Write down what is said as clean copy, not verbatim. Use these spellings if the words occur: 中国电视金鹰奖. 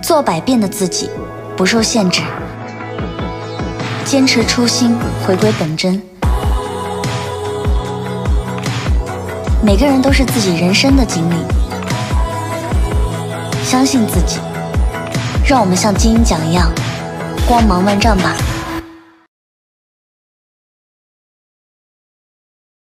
做百变的自己，不受限制，坚持初心，回归本真。每个人都是自己人生的经历，相信自己，让我们像金鹰奖一样光芒万丈吧。